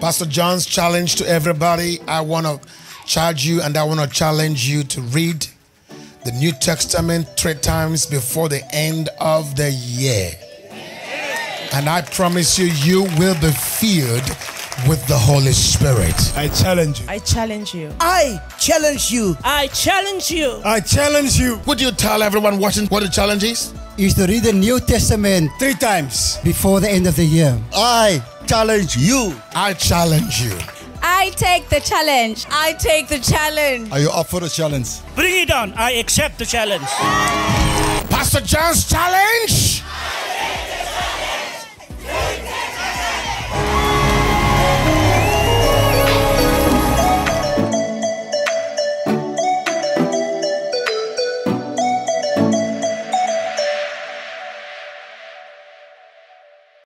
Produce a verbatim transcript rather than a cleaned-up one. Pastor John's challenge to everybody, I want to charge you and I want to challenge you to read the New Testament three times before the end of the year. And I promise you, you will be filled with the Holy Spirit. I challenge you. I challenge you. I challenge you. I challenge you. I challenge you. Would you tell everyone watching what the challenge is? Is to read the New Testament three times before the end of the year. I challenge you. I challenge you. I take the challenge. I take the challenge. Are you up for the challenge? Bring it on. I accept the challenge. Pastor John's challenge.